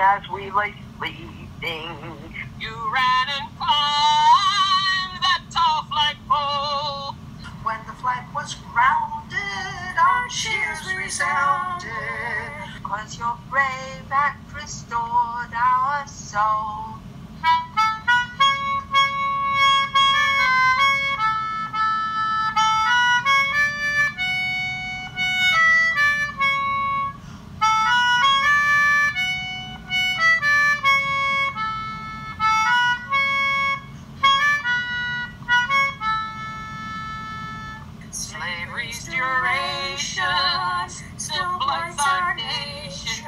as we lay sleeping. You ran and climbed that tall flagpole. When the flag was grounded, our cheers resounded. 'Cause your brave act restored our soul. Slavery's duration still bloods our nation,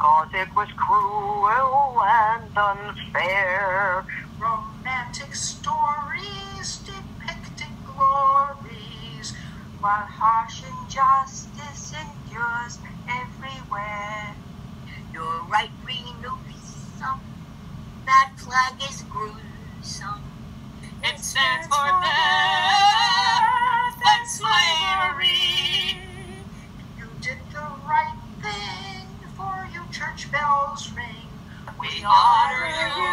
'cause it was cruel and unfair. Romantic stories depicting glories, while harsh injustice endures everywhere. You're right, Bree Newsome, that flag is gruesome. It stands for them. Slavery. You did the right thing, for you church bells ring. We honor you.